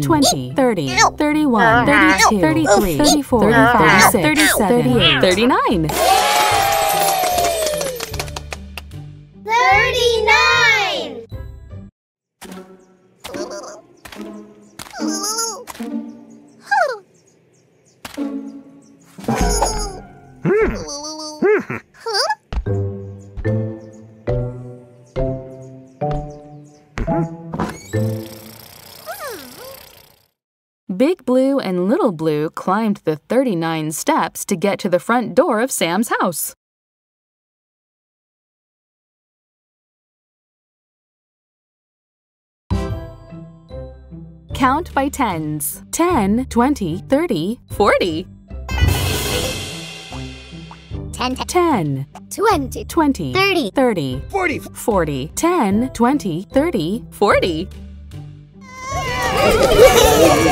10, 20, 30, 31, 32, 33, 34, 35, 37, 38, 39. 39! Big Blue and Little Blue climbed the 39 steps to get to the front door of Sam's house. Count by tens. 10, 20, 30, 40. 10, 20, 30, 40, 10, 20, 30, 40. Plus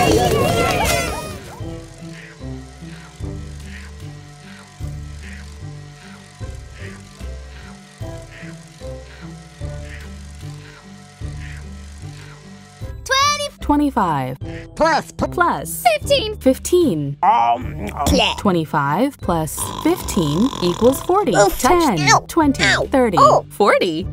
15. 25 plus 15 equals 40. 10, 20, 30, 40. 40!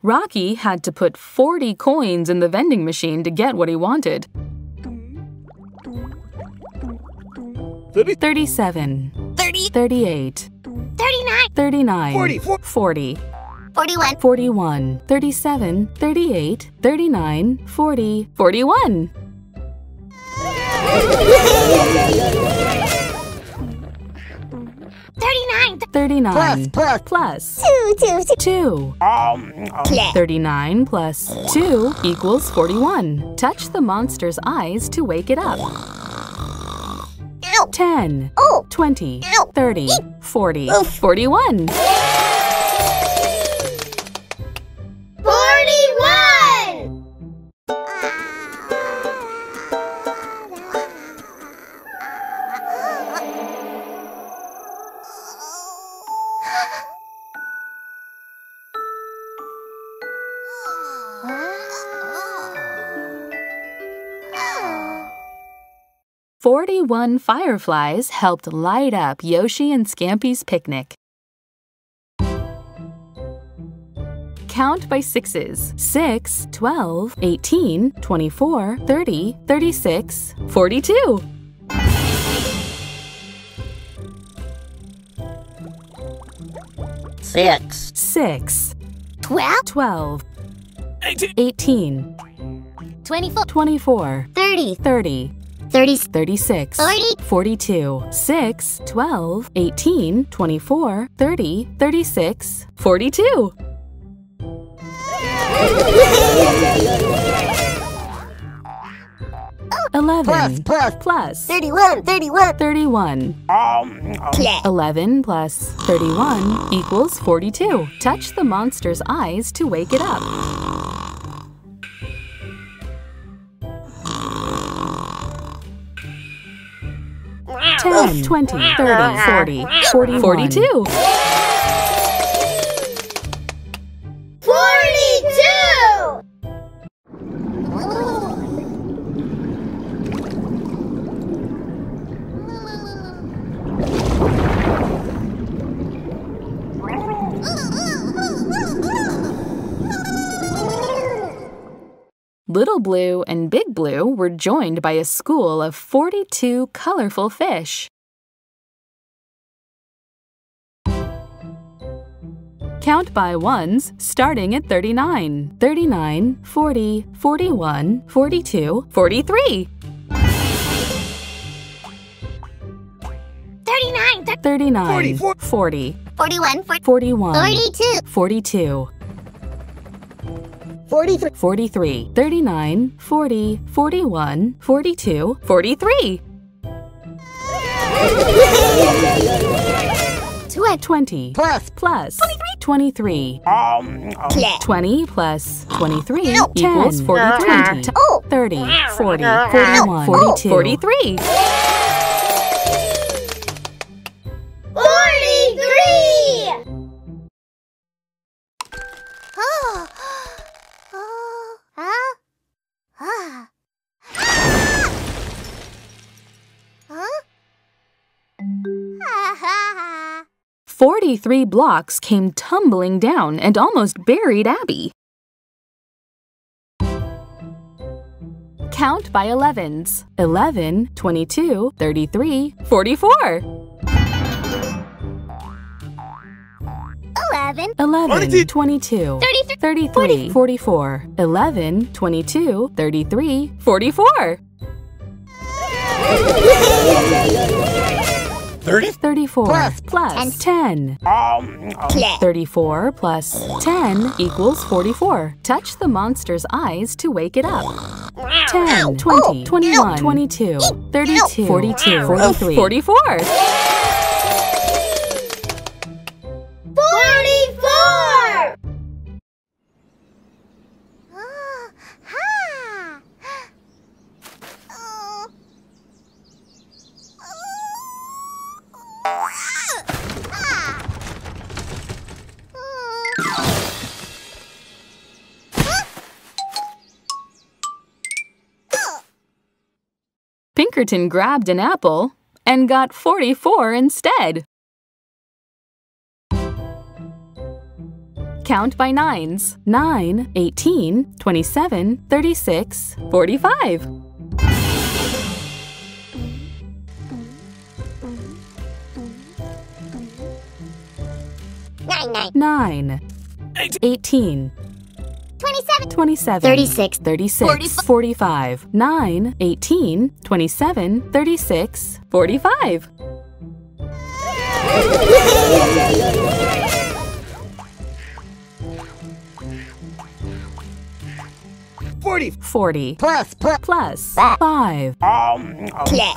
Rocky had to put 40 coins in the vending machine to get what he wanted. 37. 30. 38. 39. 40. 41. 37. 38. 39. 40. 41. Plus 2. 39 plus 2 equals 41. Touch the monster's eyes to wake it up. 10, 20, 30, 40, 41. 41! One fireflies helped light up Yoshi and Scampy's picnic. Count by sixes. 6, 12, 18, 24, 30, 36, 42. 6. 12. 18. 24. 30. 36, 42, 6, 12, 18, 24, 30, 36, 42. 11 plus 31. 11 plus 31 equals 42. Touch the monster's eyes to wake it up. 10, 20, 30, 40, 41. 42. 42! Little Blue and Big Blue were joined by a school of 42 colorful fish. Count by ones, starting at 39. 39, 40, 41, 42, 43. 39, 40, 41, 42. 43, 39, 40, 41, 42, 43. 20 plus 23. 20 plus 23 equals 40, 20, 30, 40, 41, 42, 43. 43 blocks came tumbling down and almost buried Abby. Count by 11s. 11, 22, 33, 44. 11, 11, 22, 33, 44. 11, 22, 33, 44. 30? 34 plus 10. 34 plus 10 equals 44. Touch the monster's eyes to wake it up. 10, 20, 21, 22, 32, 42, 43, 44. 44. Pinkerton grabbed an apple and got 44 instead. Count by 9s. 9, 18, 27, 36, 45. 9, 18, 27, 36, 45, 9, 18, 27, 36, 45. 40 plus 5.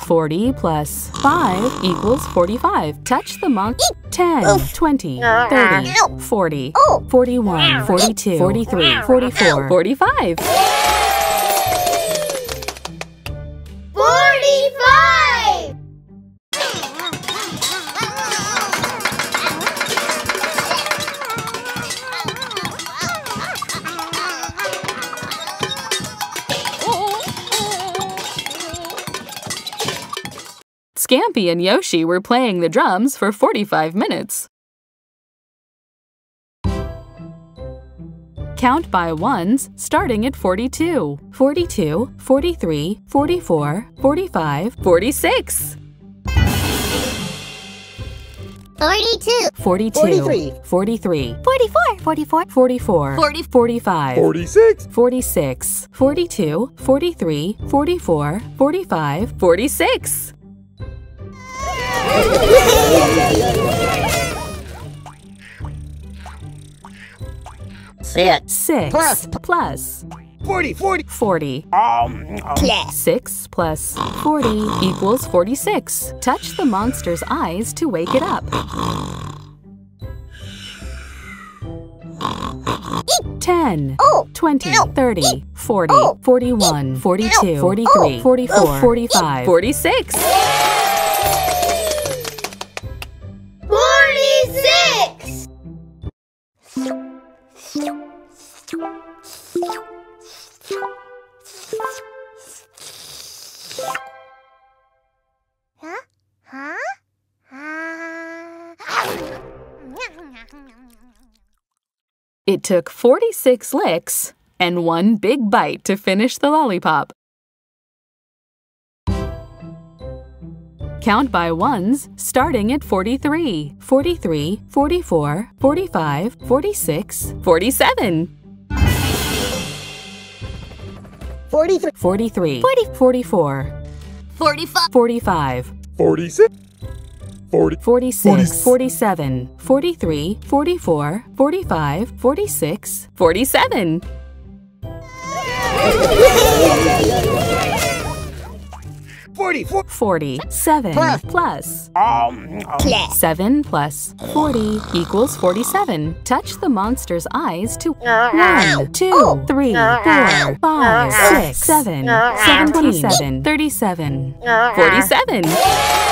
40 plus 5 equals 45. Touch the monster. 10, 20, 30, 40, 41, 42, 43, 44, 45. 45! Scampi and Yoshi were playing the drums for 45 minutes. Count by 1s, starting at 42. 42, 43, 44, 45, 46. 42, 42, 43, 44, 44, 44, 45, 46, 46, 42, 43, 44, 45, 46. 6 plus 40. 6 plus 40 equals 46. Touch the monster's eyes to wake it up. 10, 20, 30, 40, 41, 42, 43, 44, 45, 46. 46 licks and 1 big bite to finish the lollipop. Count by 1s, starting at 43. 43, 44, 45, 46, 47. 43, 44, 45, 46. 46, 47, 43, 44, 45, 46, 47. 47, 44. 47 plus 7 plus 40 equals 47. Touch the monster's eyes to 1, 2, 3, 4, 5, 6, 7, 77, 37, 47.